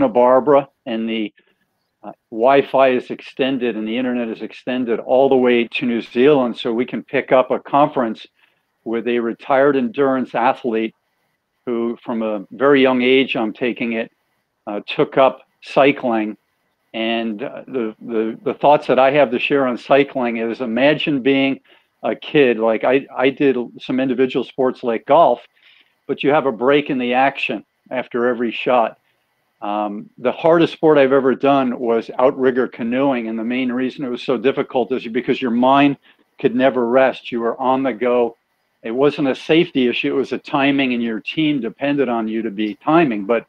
Santa Barbara, and the Wi-Fi is extended and the internet is extended all the way to New Zealand, so we can pick up a conference with a retired endurance athlete who, from a very young age, I'm taking it, took up cycling. And the thoughts that I have to share on cycling is, imagine being a kid, like I did some individual sports like golf, but you have a break in the action after every shot. The hardest sport I've ever done was outrigger canoeing, and the main reason it was so difficult is because your mind could never rest. You were on the go. It wasn't a safety issue, it was a timing, and your team depended on you to be timing. But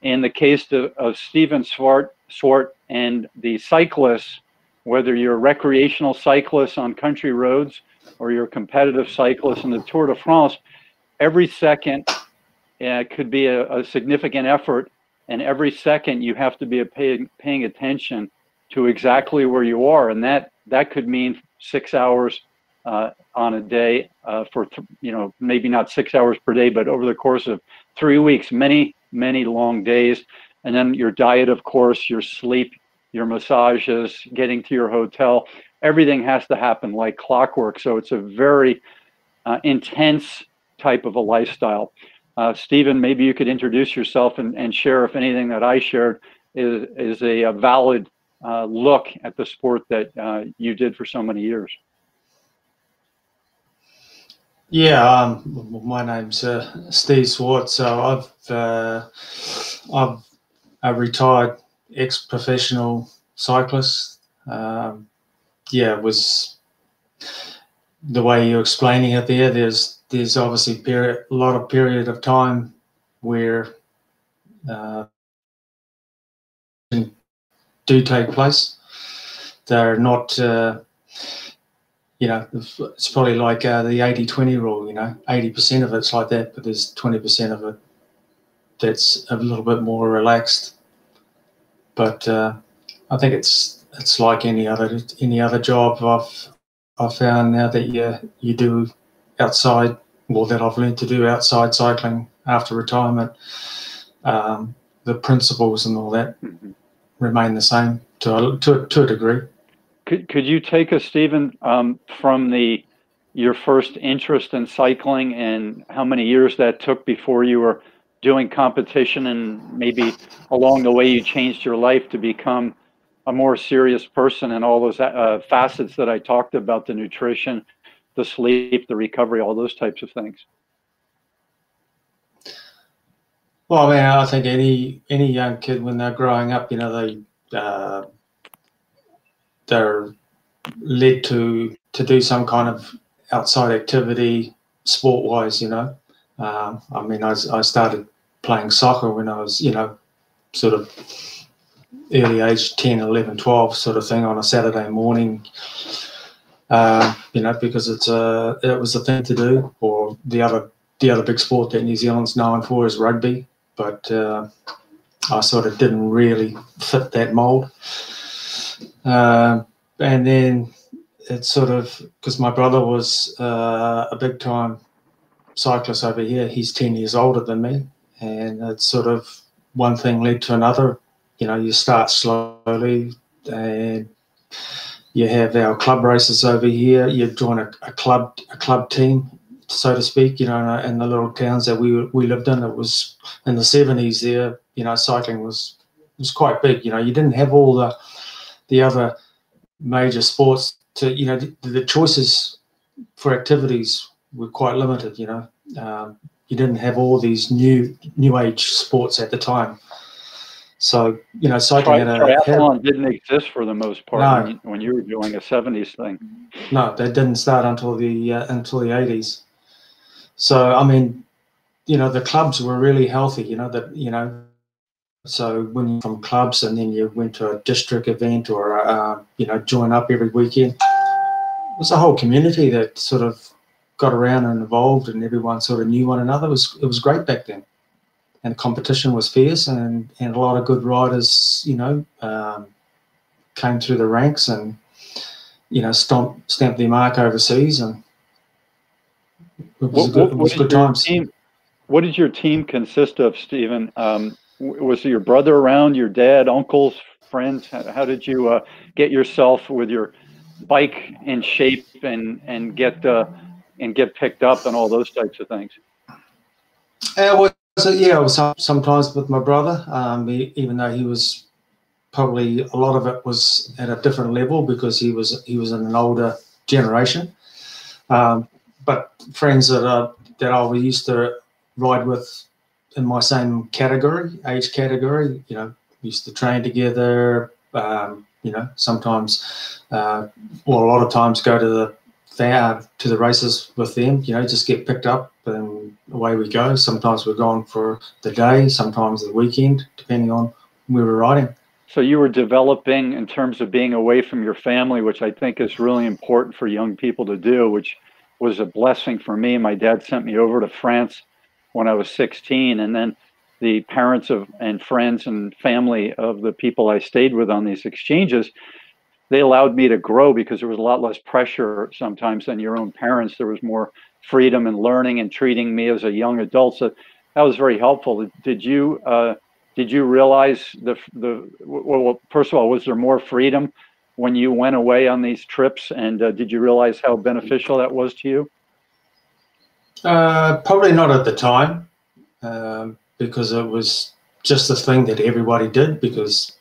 in the case of Stephen Swart and the cyclists, whether you're a recreational cyclist on country roads or you're a competitive cyclist in the Tour de France, every second could be a significant effort, and every second you have to be paying attention to exactly where you are, and that could mean 6 hours on a day for, maybe not 6 hours per day, but over the course of 3 weeks, many, many long days. And then your diet, of course, your sleep, your massages, getting to your hotel, everything has to happen like clockwork. So it's a very intense type of a lifestyle. Stephen, maybe you could introduce yourself and share if anything that I shared is a valid look at the sport that you did for so many years. Yeah, my name's Steve Swart. So I'm a retired ex-professional cyclist. It was the way you're explaining it there. There's obviously a lot of period of time where do take place. They're not, it's probably like the 80-20 rule. 80% of it's like that, but there's 20% of it that's a little bit more relaxed. But I think it's like any other job I've found now that you do outside, or that I've learned to do outside cycling after retirement. The principles and all that remain the same to a degree. Could you take us, Stephen, from your first interest in cycling and how many years that took before you were doing competition, and maybe along the way you changed your life to become a more serious person, and all those facets that I talked about, the nutrition, the sleep, the recovery, all those types of things? Well, I mean, I think any young kid when they're growing up, they're led to do some kind of outside activity, sport-wise, I mean, I started playing soccer when I was, sort of early age, 10, 11, 12 sort of thing, on a Saturday morning, because it was the thing to do. Or the other big sport that New Zealand's known for is rugby, but I sort of didn't really fit that mould. And then it's sort of, because my brother was a big-time cyclist over here. He's 10 years older than me, and it's sort of one thing led to another. You start slowly, and you have our club races over here. You join a club team, so to speak. In the little towns that we lived in, it was in the 70s there. Cycling was quite big. You didn't have all the other major sports to, the choices for activities were quite limited. You didn't have all these new age sports at the time. So cycling triathlon didn't exist for the most part. No. When you were doing a 70s thing. No, they didn't start until the 80s. So I mean, the clubs were really healthy. So when you're from clubs and then you went to a district event or join up every weekend, it was a whole community that sort of got around and evolved, and everyone sort of knew one another. It was great back then, and the competition was fierce, and a lot of good riders, came through the ranks and stamped their mark overseas, and it was good times. What did your team consist of, Stephen? Was your brother around, your dad, uncles, friends? How did you get yourself with your bike in shape and get picked up and all those types of things? Sometimes with my brother, even though he was probably, a lot of it was at a different level because he was in an older generation. But friends that I used to ride with in my same category, age category, you know, used to train together, you know, sometimes, well, a lot of times go to the races with them, you know, just get picked up and away we go. Sometimes we're gone for the day, sometimes the weekend, depending on where we're riding. So you were developing in terms of being away from your family, which I think is really important for young people to do, which was a blessing for me. My dad sent me over to France when I was 16, and then the parents and friends and family of the people I stayed with on these exchanges, they allowed me to grow because there was a lot less pressure sometimes than your own parents. There was more freedom and learning and treating me as a young adult. So that was very helpful. Did you realize well, first of all, was there more freedom when you went away on these trips? And did you realize how beneficial that was to you? Probably not at the time, because it was just the thing that everybody did, because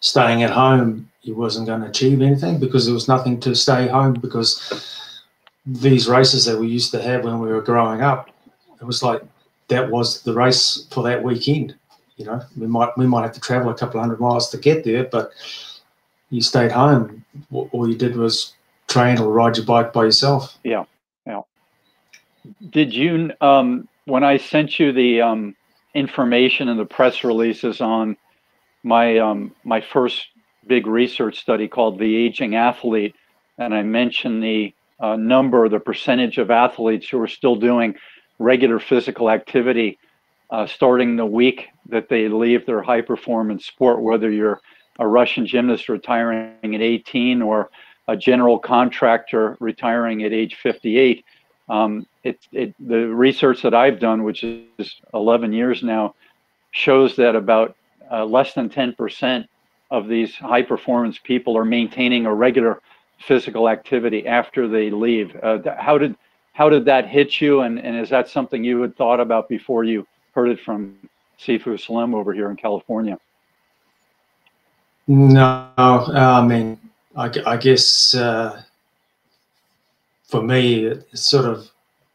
staying at home, you wasn't going to achieve anything because there was nothing to stay home, because these races that we used to have when we were growing up, it was like that was the race for that weekend. You know, we might have to travel a couple of 100 miles to get there, but you stayed home. All you did was train or ride your bike by yourself. Yeah. Did you, when I sent you the information and the press releases on my my first big research study called The Aging Athlete, and I mentioned the percentage of athletes who are still doing regular physical activity starting the week that they leave their high-performance sport, whether you're a Russian gymnast retiring at 18 or a general contractor retiring at age 58, the research that I've done, which is 11 years now, shows that about less than 10% of these high performance people are maintaining a regular physical activity after they leave. How did that hit you? And is that something you had thought about before you heard it from Sifu Slim over here in California? No, I mean, I guess, for me, it's sort of,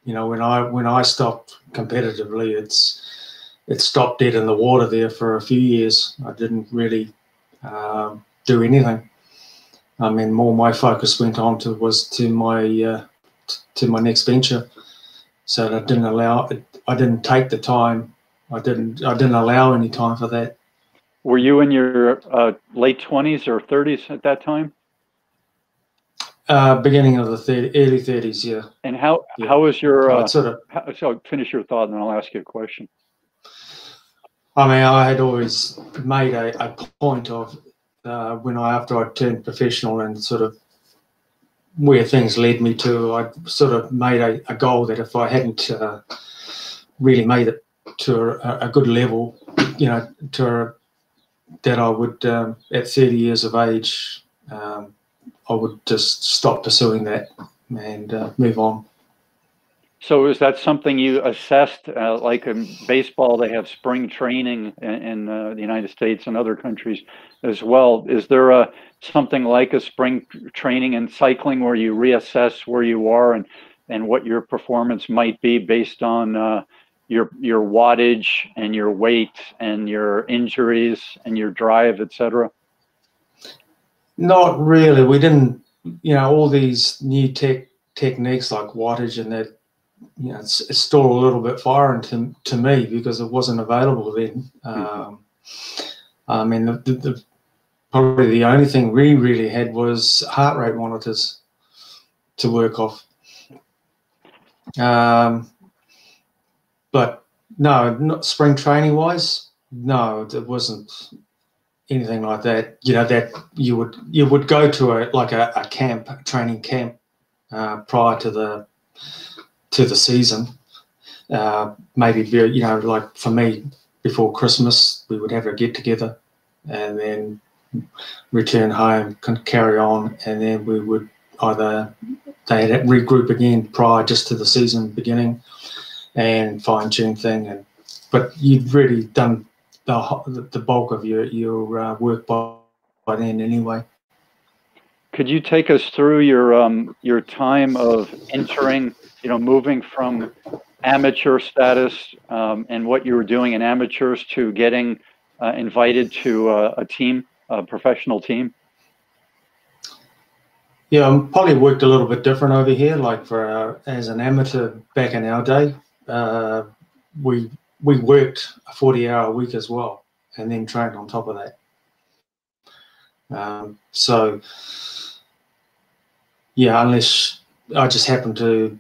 you know, when I stopped competitively, it stopped dead in the water there for a few years. I didn't really do anything. I mean, more my focus went on to my next venture. So I didn't allow, I didn't take the time. I didn't allow any time for that. Were you in your late 20s or 30s at that time? Beginning of the early 30s, yeah. And how was your? So finish your thought, and then I'll ask you a question. I mean, I had always made a point of after I turned professional and sort of where things led me to, I sort of made a goal that if I hadn't really made it to a good level, you know, that I would at 30 years of age. I would just stop pursuing that and move on. So is that something you assessed? Like in baseball, they have spring training in the United States and other countries as well. Is there something like a spring training in cycling where you reassess where you are and what your performance might be based on your wattage and your weight and your injuries and your drive, etc.? Not really. We didn't, you know, all these new techniques like wattage and that, you know, it's still a little bit foreign to me because it wasn't available then. I mean, probably the only thing we really had was heart rate monitors to work off. But no, not spring training wise, no, it wasn't anything like that, you know, that you would go to a camp, a training camp, prior to the season. Maybe, you know, like for me, before Christmas we would have a get together and then return home, carry on, and then we would either they'd regroup again prior just to the season beginning and fine-tune thing. And but you'd really done the bulk of your work by then anyway. Could you take us through your time of entering, you know, moving from amateur status and what you were doing in amateurs to getting invited to a team, a professional team? Yeah, probably worked a little bit different over here. Like for as an amateur back in our day, we worked a 40-hour week as well, and then trained on top of that. So yeah, unless I just happened to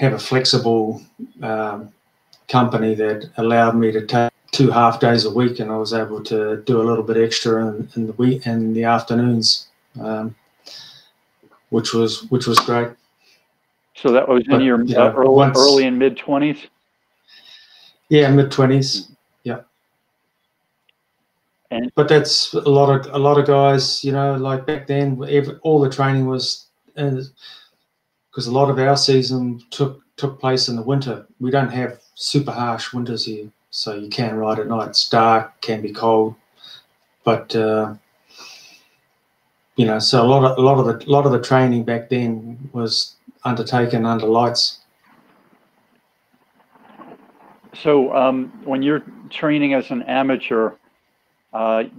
have a flexible company that allowed me to take 2 half days a week, and I was able to do a little bit extra in the week and the afternoons, which was great. So that was in your early and mid 20s. Yeah, mid 20s. Yeah. But that's a lot of guys, you know, like back then, all the training was, because a lot of our season took place in the winter. We don't have super harsh winters here, so you can ride at night. It's dark, can be cold, but you know, so a lot of the training back then was undertaken under lights. So when you're training as an amateur,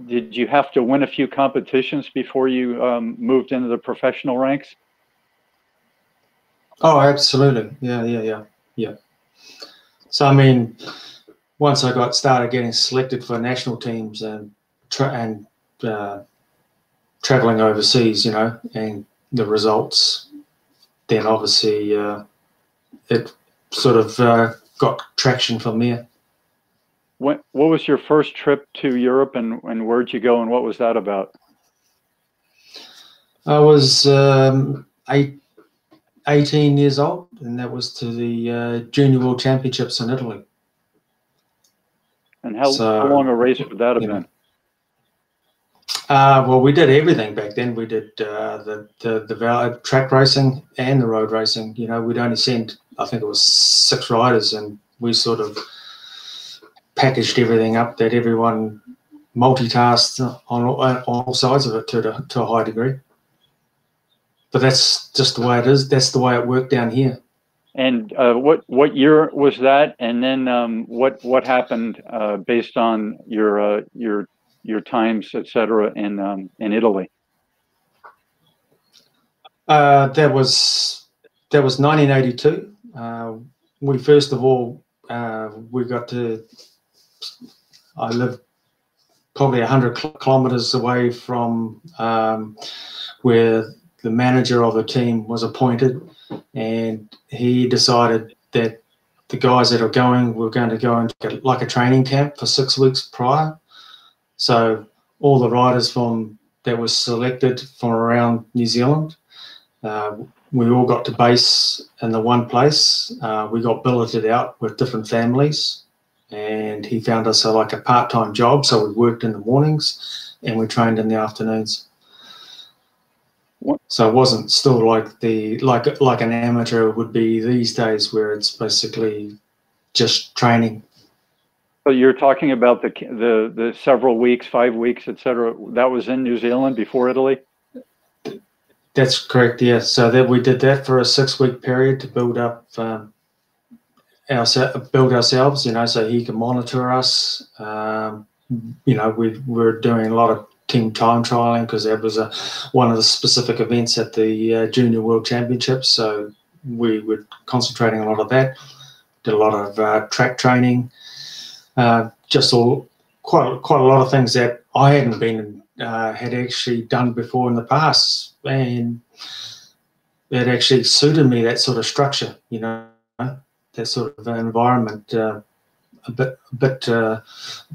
did you have to win a few competitions before you moved into the professional ranks? Oh, absolutely. Yeah. So, I mean, once I started getting selected for national teams and traveling overseas, you know, and the results, then obviously it sort of got traction from there. What was your first trip to Europe, and where'd you go, and what was that about? I was 18 years old, and that was to the Junior World Championships in Italy. And how long a race would that have been? Well, we did everything back then. We did the track racing and the road racing. You know, we'd only send, I think it was 6 riders, and we sort of packaged everything up that everyone multitasked on all sides of it to a high degree. But that's just the way it is. That's the way it worked down here. And what year was that? And then what happened based on your times, etc., in Italy? That was 1982. We first of all we got to. I lived probably 100 kilometers away from where the manager of the team was appointed, and he decided that the guys that are going were going to go into like a training camp for 6 weeks prior. So all the riders that were selected from around New Zealand, we all got to base in the one place. We got billeted out with different families, and he found us like a part-time job, so we worked in the mornings and we trained in the afternoons. So it wasn't still like like an amateur would be these days, where it's basically just training. So you're talking about the several weeks, 5 weeks, etc. That was in New Zealand before Italy? That's correct, yes. Yeah. So that we did that for a 6-week period to build up ourselves, you know, so he can monitor us. You know, we're doing a lot of team time trialing, because that was one of the specific events at the Junior World Championships. So we were concentrating a lot of that. Did a lot of track training, just quite a lot of things that I hadn't been had actually done before in the past, and it actually suited me, that sort of structure, you know. That sort of environment, a bit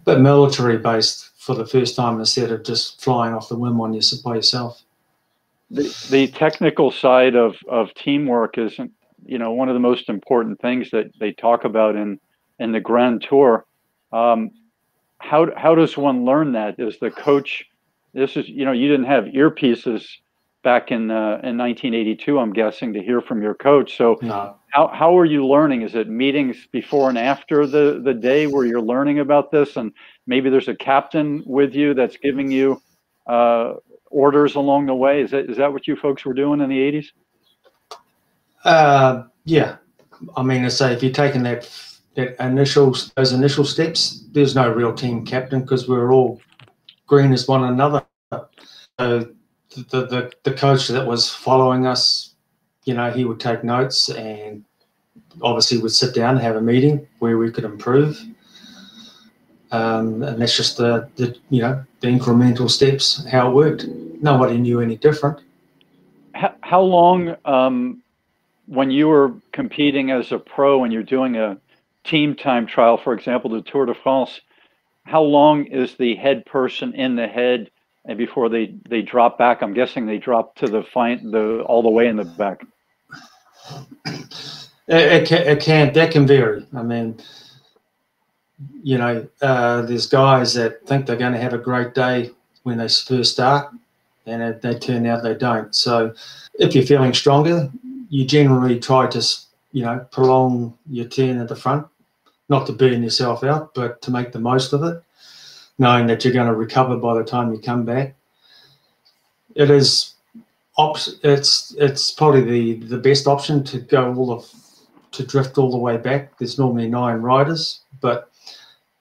military based for the first time, instead of just flying off the whim by yourself. The technical side of teamwork isn't, you know, one of the most important things that they talk about in the Grand Tour. How does one learn that? Is the coach? This is, you know, you didn't have earpieces back in 1982, I'm guessing, to hear from your coach. So no. How are you learning? Is it meetings before and after the day where you're learning about this? And maybe there's a captain with you that's giving you orders along the way. Is that what you folks were doing in the 80s? Yeah. I mean, I say if you're taking those initial steps, there's no real team captain because we're all green as one another. So the coach that was following us, you know, he would take notes and obviously would sit down and have a meeting where we could improve. And that's just the incremental steps, how it worked. Nobody knew any different. How long, when you were competing as a pro and you're doing a team time trial, for example, the Tour de France, how long is the head person in the head and before they drop back? I'm guessing they drop to all the way in the back. That can vary. I mean, you know, there's guys that think they're going to have a great day when they first start, and they turn out they don't. So if you're feeling stronger, you generally try to, you know, prolong your turn at the front, not to burn yourself out, but to make the most of it, knowing that you're going to recover by the time you come back. It is, it's probably the best option to go to drift all the way back. There's normally 9 riders, but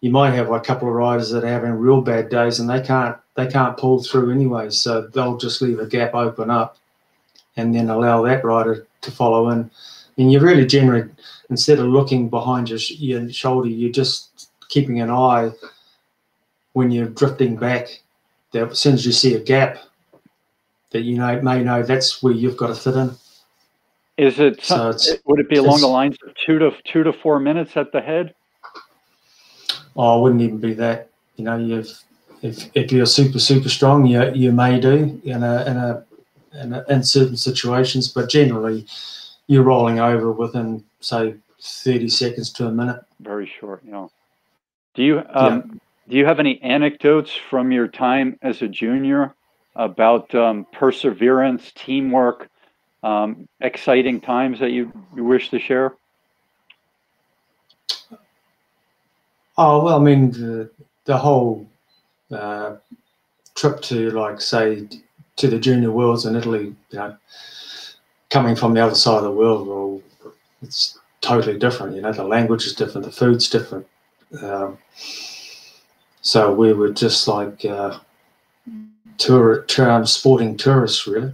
you might have a couple of riders that are having real bad days and they can't pull through anyway, so they'll just leave a gap open up and then allow that rider to follow in. And you really generally, instead of looking behind your shoulder, you're just keeping an eye when you're drifting back, that as soon as you see a gap, that you know may know that's where you've got to fit in. Is it? So would it be along the lines of 2 to 4 minutes at the head? Oh, it wouldn't even be that. You know, if you're super strong, you may do in certain situations, but generally you're rolling over within say 30 seconds to a minute. Very short, you know. Do you? Yeah. Do you have any anecdotes from your time as a junior about perseverance, teamwork, exciting times that you wish to share? Oh, well, I mean, the whole trip to, like, say, to the Junior Worlds in Italy, you know, coming from the other side of the world, well, it's totally different, you know. The language is different, the food's different. So we were just like sporting tourists, really.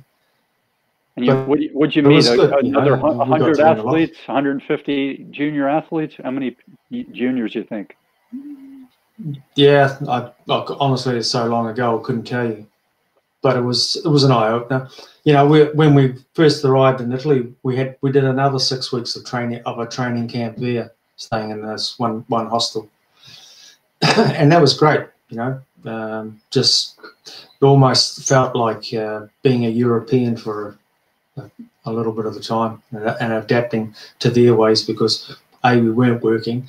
And would you meet another 100 athletes, 150 junior athletes? How many juniors do you think? Yeah, I honestly, it's so long ago, I couldn't tell you. But it was an eye opener. You know, when we first arrived in Italy, we did another 6 weeks of a training camp there, staying in this one hostel. And that was great, you know, just it almost felt like being a European for a little bit of the time and adapting to their ways because, A, we weren't working,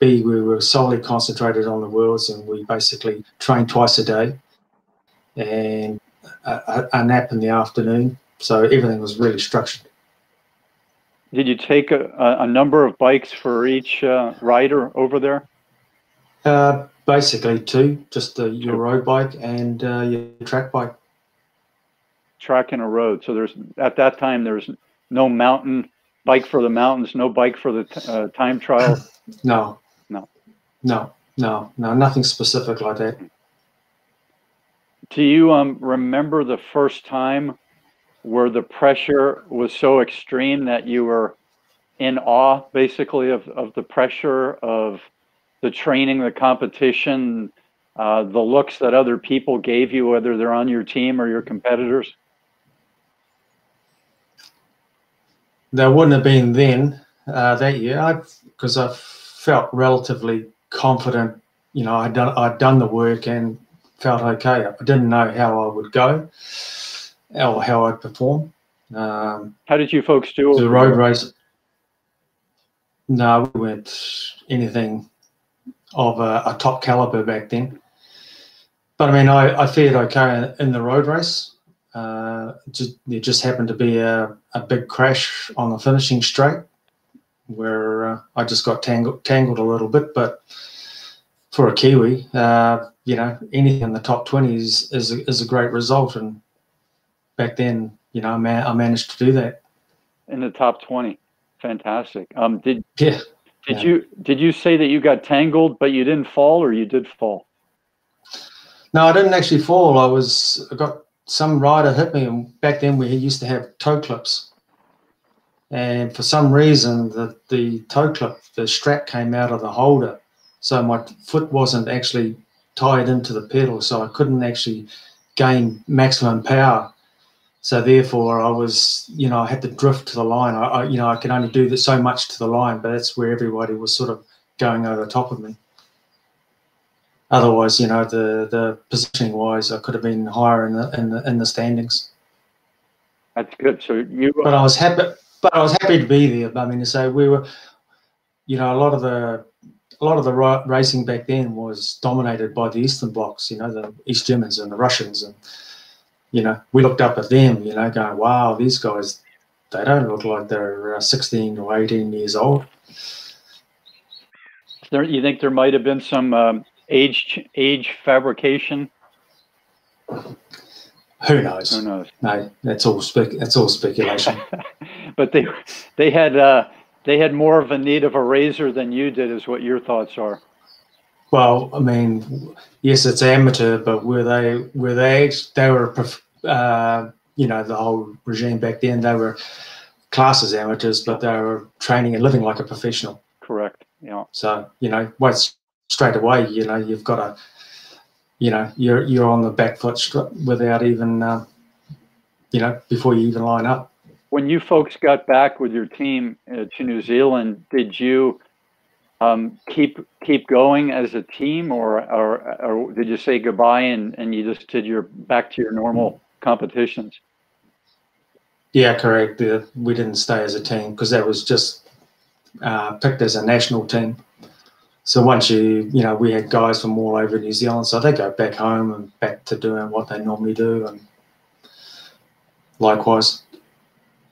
B, we were solely concentrated on the Worlds and we basically trained twice a day and a nap in the afternoon. So everything was really structured. Did you take a number of bikes for each rider over there? Basically 2, just your road bike and your track bike. Track and a road. So there's, at that time, there's no mountain bike for the mountains, no bike for the time trial. No, nothing specific like that. Do you remember the first time where the pressure was so extreme that you were in awe, basically, of the pressure of the training, the competition, the looks that other people gave you, whether they're on your team or your competitors? There wouldn't have been then that year because I felt relatively confident. You know, I'd done the work and felt okay. I didn't know how I would go or how I'd perform. How did you folks do? The road race? No, we weren't anything of a top caliber back then. But I mean, I fared okay in the road race. There just happened to be a big crash on the finishing straight where I just got tangled a little bit. But for a Kiwi, you know, anything in the top 20s is a great result. And back then, you know, I managed to do that. In the top 20, fantastic. Did you say that you got tangled, but you didn't fall, or you did fall? No, I didn't actually fall. I got some rider hit me, and back then we used to have toe clips. And for some reason, the toe clip, the strap came out of the holder, so my foot wasn't actually tied into the pedal, so I couldn't actually gain maximum power. So therefore, I was, you know, I had to drift to the line. You know, I can only do so much to the line, but that's where everybody was sort of going over the top of me. Otherwise, you know, the positioning-wise, I could have been higher in the standings. That's good. So you. But I was happy. But I was happy to be there. I mean, to say we were, you know, a lot of the racing back then was dominated by the Eastern Blocs. You know, the East Germans and the Russians, and you know, we looked up at them. You know, going, wow, these guys, they don't look like they're 16 or 18 years old. You think there might have been some. Age fabrication. Who knows? Who knows? No, that's all speculation. But they had more of a need of a razor than you did, is what your thoughts are. Well, I mean, yes, it's amateur, but they were you know, the whole regime back then, they were classed as amateurs, but they were training and living like a professional. Correct. Yeah. So you know what's. Straight away, you know, you've got to, you know, you're on the back foot without even, you know, before you even line up. When you folks got back with your team to New Zealand, did you keep going as a team, or did you say goodbye and you just did your back to your normal competitions? Yeah, correct. We didn't stay as a team because that was just picked as a national team. So once you know, we had guys from all over New Zealand, so they go back home and back to doing what they normally do, and likewise.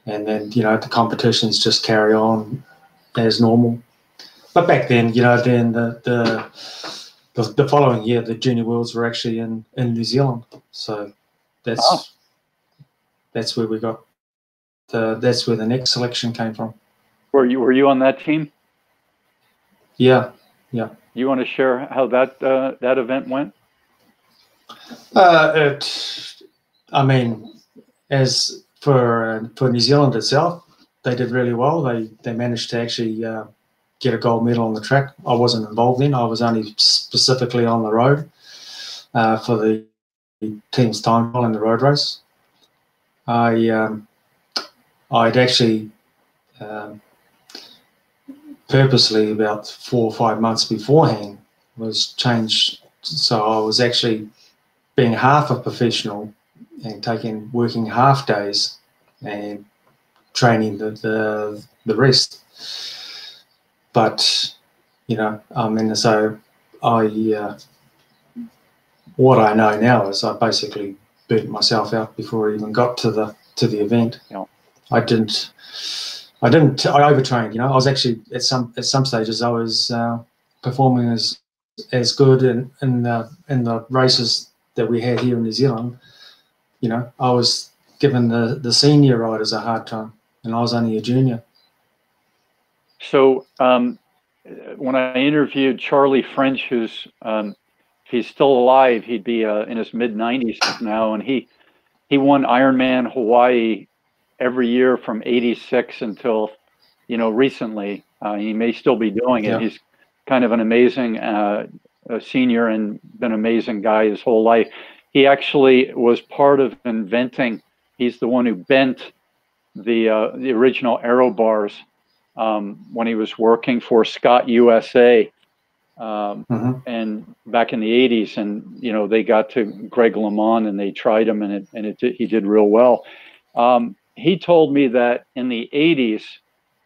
And then, you know, the competitions just carry on as normal. But back then, you know, then the following year, the Junior Worlds were actually in New Zealand. So that's where we got that's where the next selection came from. Were you on that team? Yeah. Yeah. You want to share how that event went? I mean, as for New Zealand itself, they did really well. They managed to actually get a gold medal on the track. I wasn't involved in. I was only specifically on the road for the team's time trial in the road race. I'd actually. Purposely about 4 or 5 months beforehand was changed, so I was actually being half a professional and working half days and training the rest. But you know, I mean, so I what I know now is I basically burnt myself out before I even got to the event. Yeah. I overtrained, you know. I was actually at some stages I was performing as good in the races that we had here in New Zealand. You know, I was giving the senior riders a hard time, and I was only a junior. So when I interviewed Charlie French, who's if he's still alive, he'd be in his mid-90s now, and he won Ironman Hawaii every year from '86 until, you know, recently. He may still be doing it. Yeah. He's kind of an amazing senior and been an amazing guy his whole life. He actually was part of inventing. He's the one who bent the original aero bars when he was working for Scott USA, and back in the '80s. And you know, they got to Greg LeMond and they tried him, he did real well. He told me that in the '80s,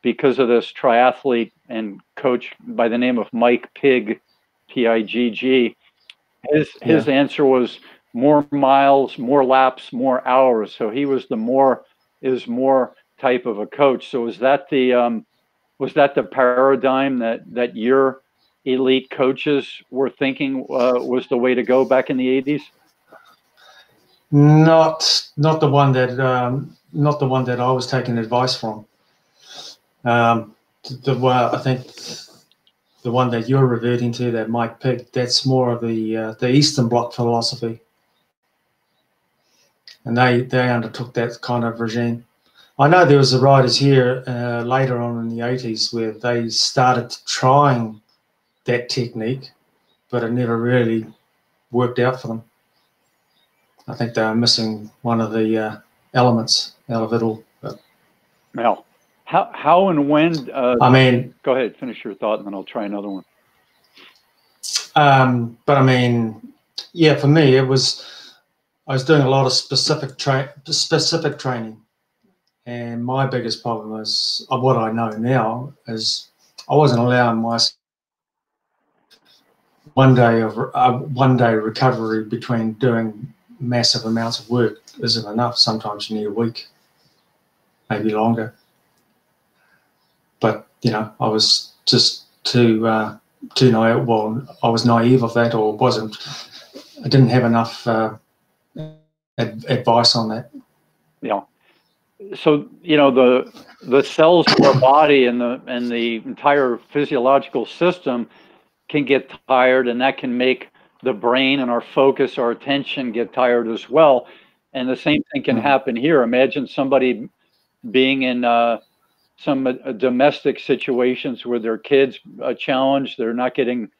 because of this triathlete and coach by the name of Mike Pigg, P-I-G-G. His answer was more miles, more laps, more hours. So he was the more is more type of a coach. So was that the paradigm that, that your elite coaches were thinking was the way to go back in the 80s? Not the one that not the one that I was taking advice from. Well, I think the one that you're reverting to, that Mike Pigg, that's more of the Eastern Bloc philosophy, and they undertook that kind of regime. I know there was the riders here later on in the 80s where they started trying that technique, but it never really worked out for them. I think they were missing one of the elements out of it all. But. Now, how and when? I mean, go ahead, finish your thought, and then I'll try another one. But I mean, yeah, for me, it was I was doing a lot of specific training, and my biggest problem was what I know now is I wasn't allowing myself one day recovery between doing massive amounts of work isn't enough. Sometimes you need a week, maybe longer. But you know, I was just too naive. Well, I was naive of that, or wasn't. I didn't have enough advice on that. Yeah. So you know, the cells of our body and the entire physiological system can get tired, and that can make the brain and our focus, our attention get tired as well. And the same thing can happen here. Imagine somebody being in some domestic situations where their kids are challenged. They're not getting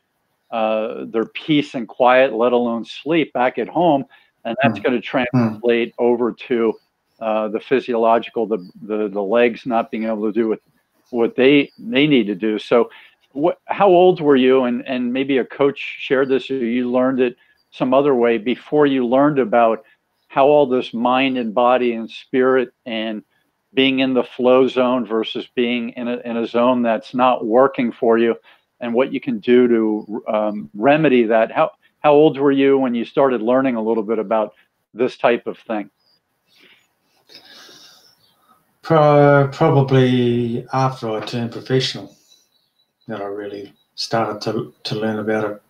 their peace and quiet, let alone sleep back at home. And that's going to translate over to the physiological, the legs not being able to do what they need to do. So how old were you, and maybe a coach shared this or you learned it some other way before you learned about how all this mind and body and spirit and being in the flow zone versus being in a zone that's not working for you and what you can do to remedy that? How old were you when you started learning a little bit about this type of thing? Probably after I turned professional, that I really started to learn about it.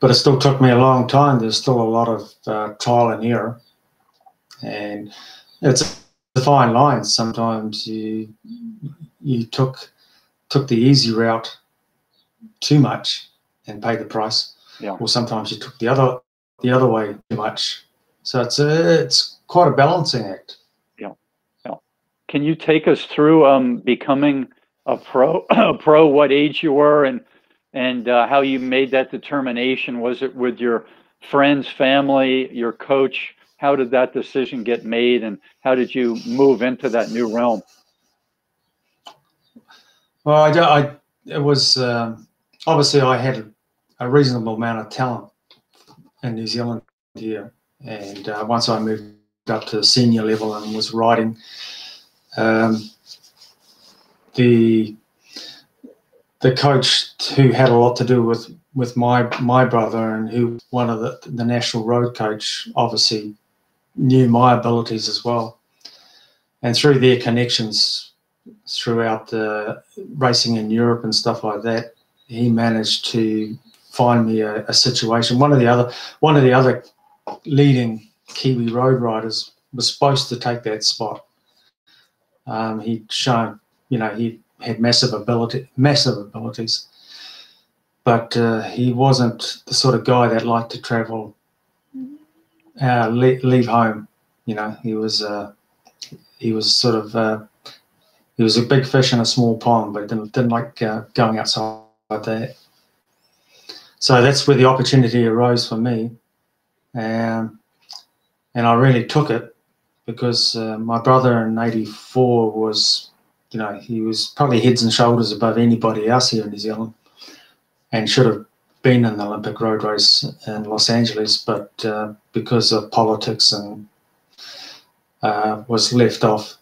But it still took me a long time. There's still a lot of trial and error. And it's a fine line. Sometimes you took the easy route too much and paid the price. Yeah. Or sometimes you took the other way too much. So it's quite a balancing act. Yeah. Yeah. Can you take us through becoming a pro? What age you were and how you made that determination? Was it with your friends, family, your coach? How did that decision get made, and how did you move into that new realm? Well, it was obviously I had a reasonable amount of talent in New Zealand here, and once I moved up to the senior level and was riding, the coach who had a lot to do with my brother, and who one of the National Road coach, obviously knew my abilities as well, and through their connections throughout the racing in Europe and stuff like that, he managed to find me a situation. One of the other leading Kiwi road riders was supposed to take that spot. He'd shown, you know, he had massive abilities, but he wasn't the sort of guy that liked to travel, leave home. You know, he was a big fish in a small pond, but didn't like going outside that. So that's where the opportunity arose for me, and I really took it, because my brother in '84 was, you know, he was probably heads and shoulders above anybody else here in New Zealand, and should have been in the Olympic road race in Los Angeles, but because of politics and was left off.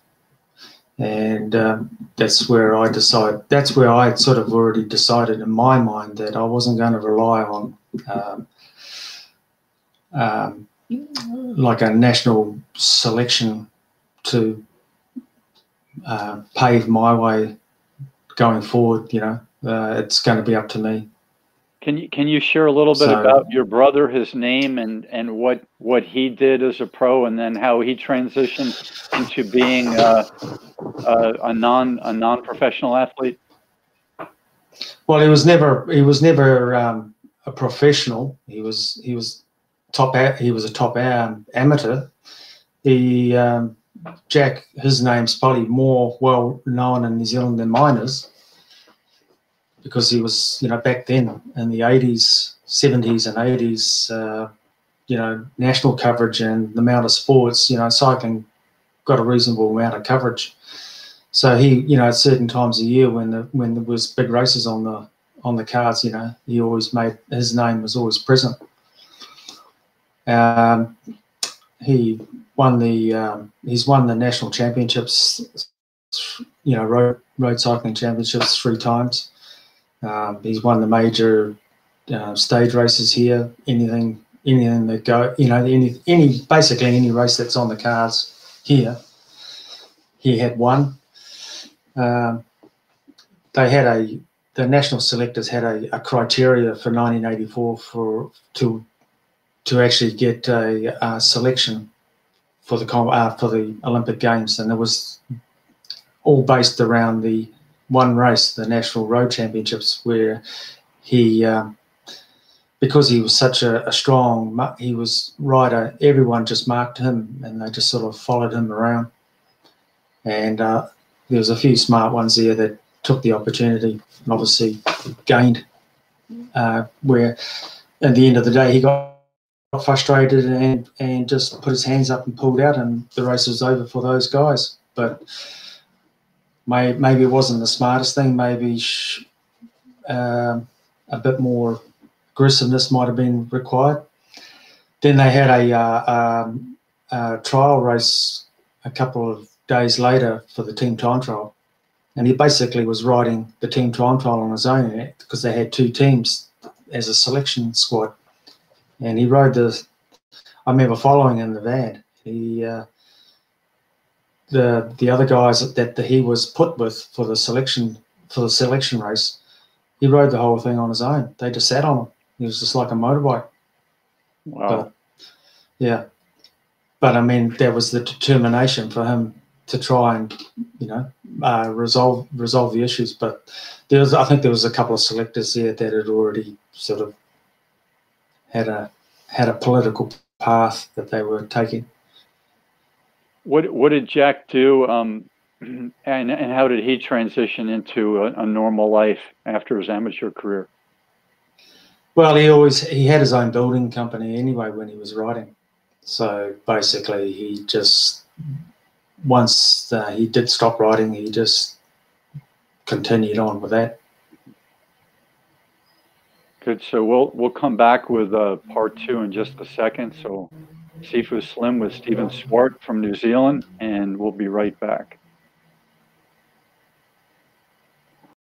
And that's where I had sort of already decided in my mind that I wasn't going to rely on like a national selection to pave my way going forward. You know, it's going to be up to me. Can you share a little bit about your brother, his name, and what he did as a pro, and then how he transitioned into being a non-professional athlete? Well, he was never a professional. He was a top amateur. Jack, his name's probably more well known in New Zealand than mine is, because he was, you know, back then in the 80s, 70s and 80s, you know, national coverage and the amount of sports, you know, cycling got a reasonable amount of coverage. So he, you know, at certain times a year when there was big races on the cards, you know, he always made, his name was always present. He won the, he's won the national championships, you know, road cycling championships 3 times. He's won the major stage races here. Anything that go, you know, basically any race that's on the cards here, he had won. The national selectors had a criteria for 1984 to actually get a selection for the Olympic Games, and it was all based around the one race, the National Road Championships, where he, because he was such a strong, he was rider, everyone just marked him and they just sort of followed him around. And there was a few smart ones there that took the opportunity and obviously gained, where at the end of the day he got frustrated and just put his hands up and pulled out, and the race was over for those guys. But maybe it wasn't the smartest thing. Maybe a bit more aggressiveness might have been required. Then they had a trial race a couple of days later for the team time trial, and he basically was riding the team time trial on his own, because they had 2 teams as a selection squad, and he rode the. I remember following in the van. He. The other guys that he was put with for the selection race, he rode the whole thing on his own. They just sat on him. He was just like a motorbike. Wow. But, yeah. But I mean, there was the determination for him to try and, you know, resolve the issues. But I think there was a couple of selectors there that had already sort of had a political path that they were taking. What did Jack do, and how did he transition into a normal life after his amateur career? Well, he had his own building company anyway when he was riding. So basically, he just, once he did stop riding, he just continued on with that. Good. So we'll come back with part 2 in just a second. So. Sifu Slim with Stephen Swart from New Zealand, and we'll be right back.